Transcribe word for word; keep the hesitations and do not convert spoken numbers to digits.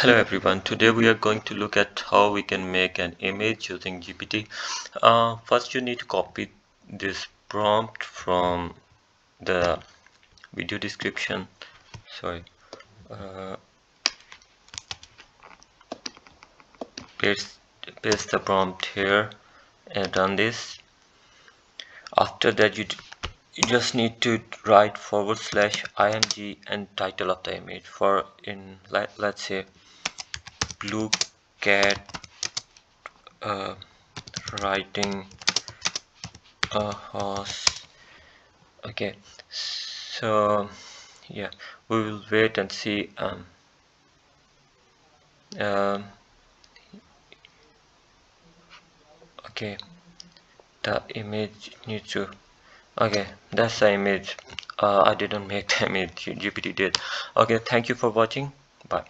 Hello everyone, today we are going to look at how we can make an image using G P T. Uh, first you need to copy this prompt from the video description, sorry, uh, paste, paste the prompt here and run this. After that you, you just need to write forward slash img and title of the image. For in let, let's say blue cat uh, riding a horse. Okay, so yeah, we will wait and see. Um, uh, okay, the image needs to. Okay, that's the image. Uh, I didn't make the image. G P T did. Okay, thank you for watching. Bye.